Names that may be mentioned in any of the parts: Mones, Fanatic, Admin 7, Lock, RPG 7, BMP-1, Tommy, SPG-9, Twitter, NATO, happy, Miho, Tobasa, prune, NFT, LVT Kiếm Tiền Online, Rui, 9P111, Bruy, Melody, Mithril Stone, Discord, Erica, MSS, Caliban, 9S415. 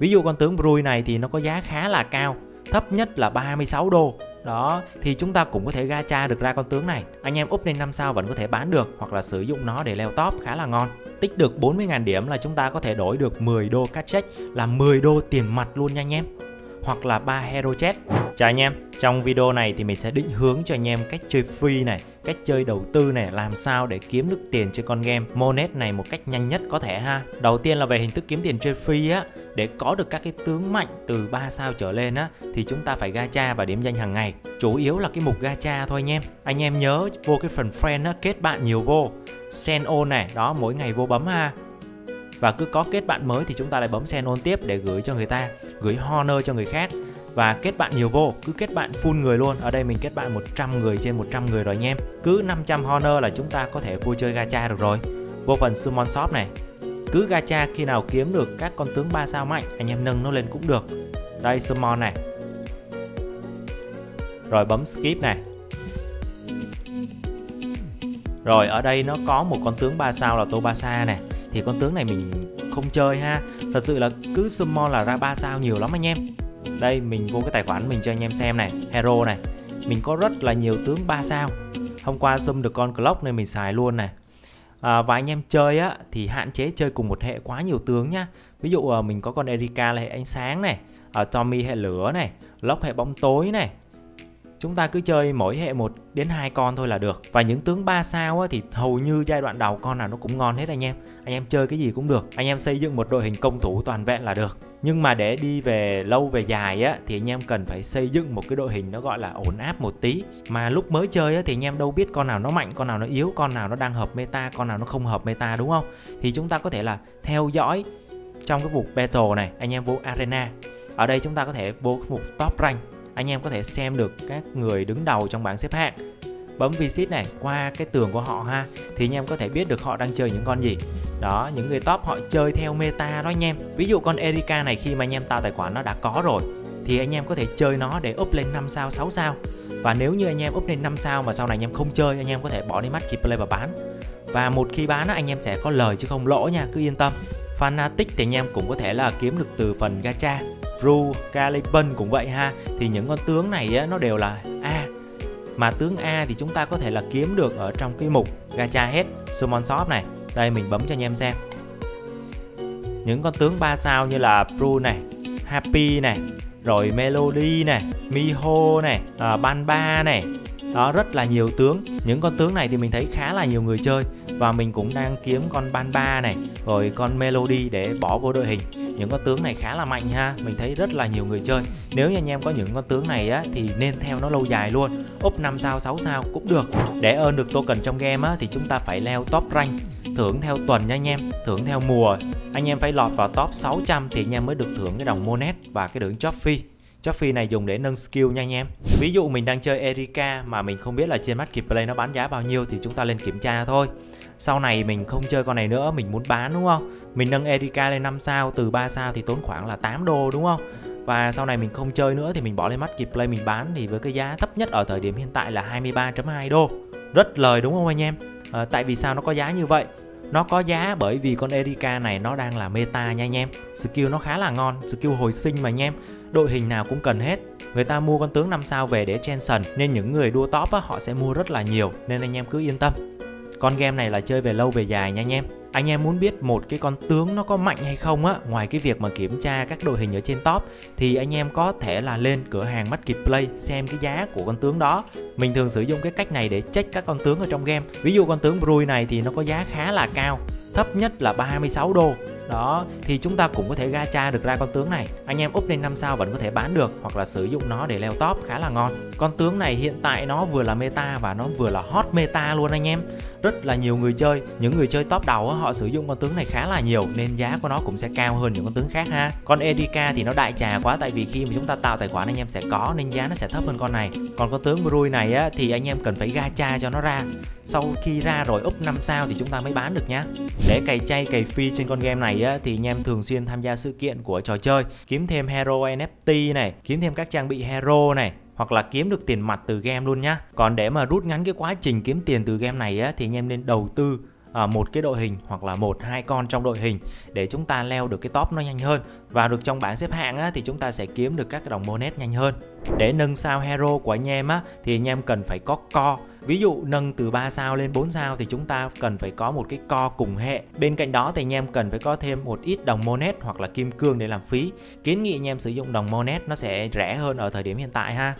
Ví dụ con tướng Bruy này thì nó có giá khá là cao, thấp nhất là 36 đô. Đó, thì chúng ta cũng có thể gacha được ra con tướng này. Anh em up lên 5 sao vẫn có thể bán được, hoặc là sử dụng nó để leo top khá là ngon. Tích được 40.000 điểm là chúng ta có thể đổi được 10 đô cash check, là 10 đô tiền mặt luôn nha anh em. Hoặc là 3 hero chat. Chào anh em, trong video này thì mình sẽ định hướng cho anh em cách chơi free này, cách chơi đầu tư này, làm sao để kiếm được tiền trên con game Mones này một cách nhanh nhất có thể ha. Đầu tiên là về hình thức kiếm tiền chơi free á, để có được các cái tướng mạnh từ 3 sao trở lên á thì chúng ta phải gacha và điểm danh hàng ngày. Chủ yếu là cái mục gacha thôi anh em. Anh em nhớ vô cái phần friend á, kết bạn nhiều vô. Send on này, đó mỗi ngày vô bấm ha. Và cứ có kết bạn mới thì chúng ta lại bấm send on tiếp để gửi cho người ta, gửi honor cho người khác. Và kết bạn nhiều vô, cứ kết bạn full người luôn. Ở đây mình kết bạn 100 người trên 100 người rồi anh em. Cứ 500 honor là chúng ta có thể vui chơi gacha được rồi. Vô phần summon shop này, cứ gacha khi nào kiếm được các con tướng 3 sao mạnh, anh em nâng nó lên cũng được. Đây summon này. Rồi bấm skip này. Rồi ở đây nó có một con tướng 3 sao là Tobasa này. Thì con tướng này mình không chơi ha. Thật sự là cứ summon là ra 3 sao nhiều lắm anh em. Đây mình vô cái tài khoản mình cho anh em xem này, hero này. Mình có rất là nhiều tướng 3 sao. Hôm qua sum được con Lock nên mình xài luôn này. Và anh em chơi á thì hạn chế chơi cùng một hệ quá nhiều tướng nhá. Ví dụ mình có con Erica là hệ ánh sáng này, Tommy hệ lửa này, Lock hệ bóng tối này. Chúng ta cứ chơi mỗi hệ 1 đến 2 con thôi là được. Và những tướng 3 sao á, thì hầu như giai đoạn đầu con nào nó cũng ngon hết anh em. Anh em chơi cái gì cũng được. Anh em xây dựng một đội hình công thủ toàn vẹn là được. Nhưng mà để đi về lâu về dài á, thì anh em cần phải xây dựng một cái đội hình nó gọi là ổn áp một tí. Mà lúc mới chơi á, thì anh em đâu biết con nào nó mạnh, con nào nó yếu, con nào nó đang hợp meta, con nào nó không hợp meta đúng không? Thì chúng ta có thể là theo dõi trong cái mục battle này. Anh em vô arena. Ở đây chúng ta có thể vô mục top rank. Anh em có thể xem được các người đứng đầu trong bảng xếp hạng. Bấm visit này, qua cái tường của họ ha, thì anh em có thể biết được họ đang chơi những con gì. Đó, những người top họ chơi theo meta đó anh em. Ví dụ con Erica này khi mà anh em tạo tài khoản nó đã có rồi, thì anh em có thể chơi nó để up lên 5 sao, 6 sao. Và nếu như anh em up lên 5 sao mà sau này anh em không chơi, anh em có thể bỏ đi match play và bán. Và một khi bán anh em sẽ có lời chứ không lỗ nha, cứ yên tâm. Fanatic thì anh em cũng có thể là kiếm được từ phần gacha. Rui, Caliban cũng vậy ha. Thì những con tướng này á, nó đều là A. Mà tướng A thì chúng ta có thể là kiếm được ở trong cái mục gacha hết. Summon shop này. Đây mình bấm cho anh em xem. Những con tướng 3 sao như là prune này, happy này, rồi melody này, miho này, ban ba này. Đó, rất là nhiều tướng. Những con tướng này thì mình thấy khá là nhiều người chơi. Và mình cũng đang kiếm con ban ba này, rồi con melody để bỏ vô đội hình. Những con tướng này khá là mạnh ha, mình thấy rất là nhiều người chơi. Nếu như anh em có những con tướng này á, thì nên theo nó lâu dài luôn. Up 5 sao, 6 sao cũng được. Để earn được token trong game á, thì chúng ta phải leo top rank. Thưởng theo tuần nha anh em, thưởng theo mùa. Anh em phải lọt vào top 600 thì anh em mới được thưởng cái đồng Monet và cái đường Trophy. Trophy này dùng để nâng skill nha anh em. Ví dụ mình đang chơi Erica mà mình không biết là trên marketplace nó bán giá bao nhiêu thì chúng ta lên kiểm tra thôi. Sau này mình không chơi con này nữa, mình muốn bán đúng không? Mình nâng Erica lên 5 sao, từ 3 sao thì tốn khoảng là 8 đô đúng không? Và sau này mình không chơi nữa thì mình bỏ lên marketplace mình bán thì với cái giá thấp nhất ở thời điểm hiện tại là 23.2 đô. Rất lời đúng không anh em? Tại vì sao nó có giá như vậy? Nó có giá bởi vì con Erica này nó đang là meta nha anh em. Skill nó khá là ngon, skill hồi sinh mà anh em. Đội hình nào cũng cần hết. Người ta mua con tướng 5 sao về để Jensen, nên những người đua top á, họ sẽ mua rất là nhiều. Nên anh em cứ yên tâm. Con game này là chơi về lâu về dài nha anh em. Anh em muốn biết một cái con tướng nó có mạnh hay không á, ngoài cái việc mà kiểm tra các đội hình ở trên top, thì anh em có thể là lên cửa hàng marketplace xem cái giá của con tướng đó. Mình thường sử dụng cái cách này để check các con tướng ở trong game. Ví dụ con tướng Bruy này thì nó có giá khá là cao, thấp nhất là 36 đô. Đó, thì chúng ta cũng có thể gacha được ra con tướng này. Anh em up lên 5 sao vẫn có thể bán được, hoặc là sử dụng nó để leo top khá là ngon. Con tướng này hiện tại nó vừa là meta và nó vừa là hot meta luôn anh em. Rất là nhiều người chơi. Những người chơi top đầu họ sử dụng con tướng này khá là nhiều, nên giá của nó cũng sẽ cao hơn những con tướng khác ha. Con Erica thì nó đại trà quá, tại vì khi mà chúng ta tạo tài khoản anh em sẽ có, nên giá nó sẽ thấp hơn con này. Còn con tướng Bruy này á, thì anh em cần phải gacha cho nó ra. Sau khi ra rồi up 5 sao thì chúng ta mới bán được nhá. Để cày chay cày free trên con game này á, thì anh em thường xuyên tham gia sự kiện của trò chơi, kiếm thêm hero NFT này, kiếm thêm các trang bị hero này, hoặc là kiếm được tiền mặt từ game luôn nhá. Còn để mà rút ngắn cái quá trình kiếm tiền từ game này á, thì anh em nên đầu tư một cái đội hình hoặc là một hai con trong đội hình để chúng ta leo được cái top nó nhanh hơn, vào được trong bảng xếp hạng á, thì chúng ta sẽ kiếm được các đồng Mones nhanh hơn. Để nâng sao hero của anh em á, thì anh em cần phải có core. Ví dụ nâng từ 3 sao lên 4 sao thì chúng ta cần phải có một cái core cùng hệ. Bên cạnh đó thì anh em cần phải có thêm một ít đồng Monet hoặc là kim cương để làm phí. Kiến nghị anh em sử dụng đồng Monet, nó sẽ rẻ hơn ở thời điểm hiện tại ha.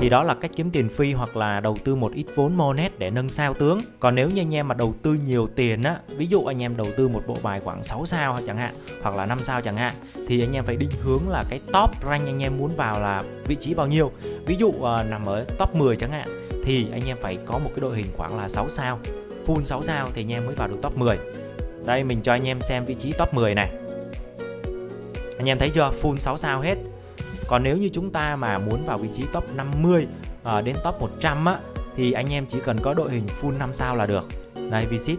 Thì đó là cách kiếm tiền phi hoặc là đầu tư một ít vốn Monet để nâng sao tướng. Còn nếu như anh em mà đầu tư nhiều tiền á, ví dụ anh em đầu tư một bộ bài khoảng 6 sao chẳng hạn hoặc là 5 sao chẳng hạn, thì anh em phải định hướng là cái top rank anh em muốn vào là vị trí bao nhiêu. Ví dụ nằm ở top 10 chẳng hạn thì anh em phải có một cái đội hình khoảng là 6 sao, full 6 sao thì anh em mới vào được top 10. Đây mình cho anh em xem vị trí top 10 này. Anh em thấy chưa, full 6 sao hết. Còn nếu như chúng ta mà muốn vào vị trí top 50 đến top 100 á, thì anh em chỉ cần có đội hình full 5 sao là được. Đây visit.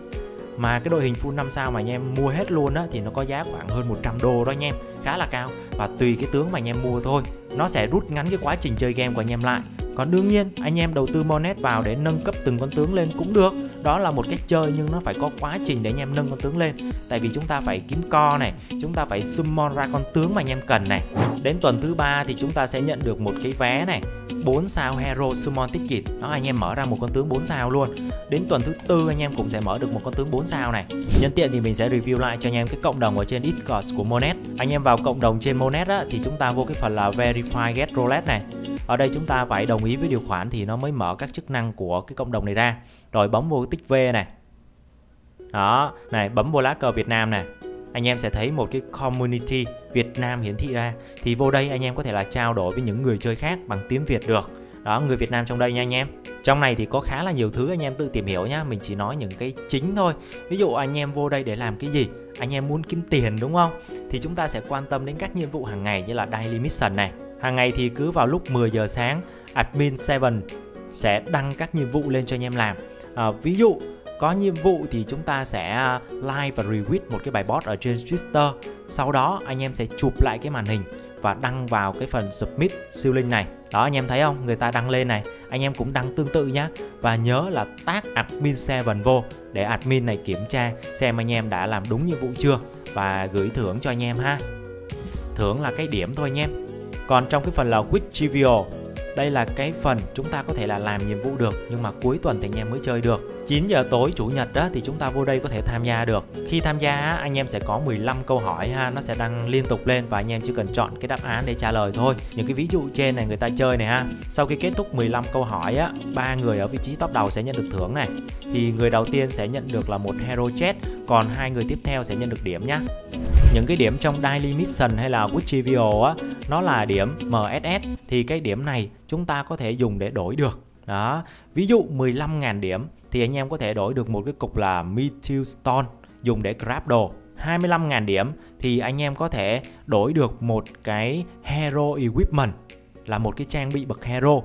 Mà cái đội hình full 5 sao mà anh em mua hết luôn á, thì nó có giá khoảng hơn 100 đô đó anh em, khá là cao. Và tùy cái tướng mà anh em mua thôi, nó sẽ rút ngắn cái quá trình chơi game của anh em lại. Còn đương nhiên anh em đầu tư Monet vào để nâng cấp từng con tướng lên cũng được. Đó là một cách chơi nhưng nó phải có quá trình để anh em nâng con tướng lên. Tại vì chúng ta phải kiếm core này, chúng ta phải summon ra con tướng mà anh em cần này. Đến tuần thứ 3 thì chúng ta sẽ nhận được một cái vé này, 4 sao hero summon ticket. Đó, anh em mở ra một con tướng 4 sao luôn. Đến tuần thứ 4 anh em cũng sẽ mở được một con tướng 4 sao này. Nhân tiện thì mình sẽ review lại cho anh em cái cộng đồng ở trên Discord của Monet. Anh em vào cộng đồng trên Monet á, thì chúng ta vô cái phần là verify get roulette này. Ở đây chúng ta phải đồng ý với điều khoản thì nó mới mở các chức năng của cái cộng đồng này ra. Rồi bấm vô tích V này. Đó, này bấm vô lá cờ Việt Nam này. Anh em sẽ thấy một cái community Việt Nam hiển thị ra. Thì vô đây anh em có thể là trao đổi với những người chơi khác bằng tiếng Việt được. Đó, người Việt Nam trong đây nha anh em. Trong này thì có khá là nhiều thứ anh em tự tìm hiểu nhá. Mình chỉ nói những cái chính thôi. Ví dụ anh em vô đây để làm cái gì? Anh em muốn kiếm tiền đúng không? Thì chúng ta sẽ quan tâm đến các nhiệm vụ hàng ngày như là daily mission này. Hàng ngày thì cứ vào lúc 10 giờ sáng, Admin 7 sẽ đăng các nhiệm vụ lên cho anh em làm. Ví dụ có nhiệm vụ thì chúng ta sẽ like và retweet một cái bài post ở trên Twitter. Sau đó anh em sẽ chụp lại cái màn hình và đăng vào cái phần submit siêu link này. Đó anh em thấy không? Người ta đăng lên này. Anh em cũng đăng tương tự nhé. Và nhớ là tag Admin 7 vô để admin này kiểm tra xem anh em đã làm đúng nhiệm vụ chưa và gửi thưởng cho anh em ha. Thưởng là cái điểm thôi anh em. Còn trong cái phần là Quick Trivial, đây là cái phần chúng ta có thể là làm nhiệm vụ được nhưng mà cuối tuần thì anh em mới chơi được. 9 giờ tối chủ nhật đó thì chúng ta vô đây có thể tham gia được. Khi tham gia anh em sẽ có 15 câu hỏi ha, nó sẽ đăng liên tục lên và anh em chỉ cần chọn cái đáp án để trả lời thôi. Những cái ví dụ trên này người ta chơi này ha. Sau khi kết thúc 15 câu hỏi á, 3 người ở vị trí top đầu sẽ nhận được thưởng này. Thì người đầu tiên sẽ nhận được là một hero chat, còn 2 người tiếp theo sẽ nhận được điểm nhá. Những cái điểm trong Daily Mission hay là Quick Trivial á, nó là điểm MSS thì cái điểm này chúng ta có thể dùng để đổi được. Đó, ví dụ 15.000 điểm thì anh em có thể đổi được một cái cục là Mithril Stone dùng để craft đồ. 25.000 điểm thì anh em có thể đổi được một cái hero equipment là một cái trang bị bậc hero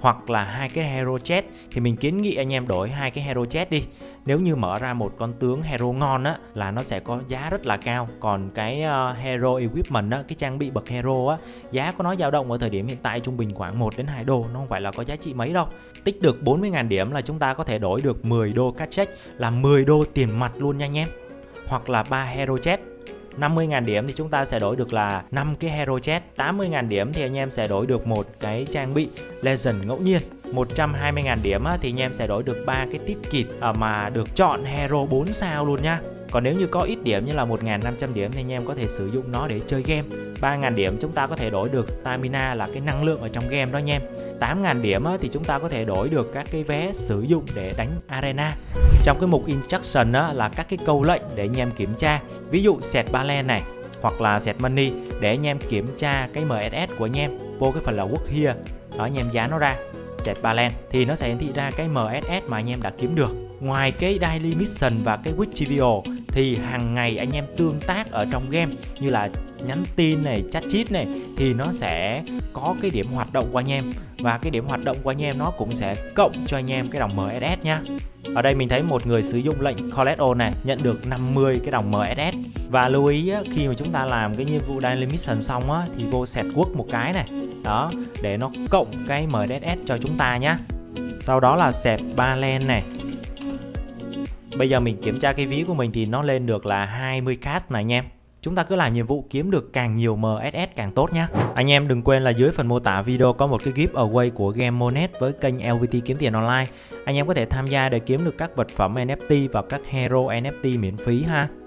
hoặc là 2 cái hero chest. Thì mình kiến nghị anh em đổi 2 cái hero chest đi. Nếu như mở ra một con tướng hero ngon á là nó sẽ có giá rất là cao. Còn cái hero equipment á, cái trang bị bậc hero á, giá của nó dao động ở thời điểm hiện tại trung bình khoảng 1 đến 2 đô, nó không phải là có giá trị mấy đâu. Tích được 40.000 điểm là chúng ta có thể đổi được 10 đô cash check là 10 đô tiền mặt luôn nha anh em. Hoặc là 3 hero chest. 50.000 điểm thì chúng ta sẽ đổi được là 5 cái hero chest. 80.000 điểm thì anh em sẽ đổi được một cái trang bị legend ngẫu nhiên. 120.000 điểm thì anh em sẽ đổi được 3 cái ticket mà được chọn hero 4 sao luôn nha. Còn nếu như có ít điểm như là 1.500 điểm thì anh em có thể sử dụng nó để chơi game. 3.000 điểm chúng ta có thể đổi được stamina là cái năng lượng ở trong game đó anh em. 8.000 điểm thì chúng ta có thể đổi được các cái vé sử dụng để đánh arena. Trong cái mục instruction là các cái câu lệnh để anh em kiểm tra. Ví dụ set balance này hoặc là set money để anh em kiểm tra cái MSS của anh em. Vô cái phần là work here, đó anh em giá nó ra. Set balance thì nó sẽ hiển thị ra cái MSS mà anh em đã kiếm được. Ngoài cái daily mission và cái week trivial thì hàng ngày anh em tương tác ở trong game như là nhắn tin này, chat chít này thì nó sẽ có cái điểm hoạt động của anh em và cái điểm hoạt động của anh em nó cũng sẽ cộng cho anh em cái đồng MSS nha. Ở đây mình thấy một người sử dụng lệnh collect all này nhận được 50 cái đồng MSS. Và lưu ý á, khi mà chúng ta làm cái nhiệm vụ daily mission xong á, thì vô set work một cái này đó để nó cộng cái MSS cho chúng ta nhá. Sau đó là set balance này Bây giờ mình kiểm tra cái ví của mình thì nó lên được là 20k này anh em. Chúng ta cứ làm nhiệm vụ kiếm được càng nhiều MSS càng tốt nhé. Anh em đừng quên là dưới phần mô tả video có một cái giveaway của game Mones với kênh LVT Kiếm Tiền Online. Anh em có thể tham gia để kiếm được các vật phẩm NFT và các hero NFT miễn phí ha.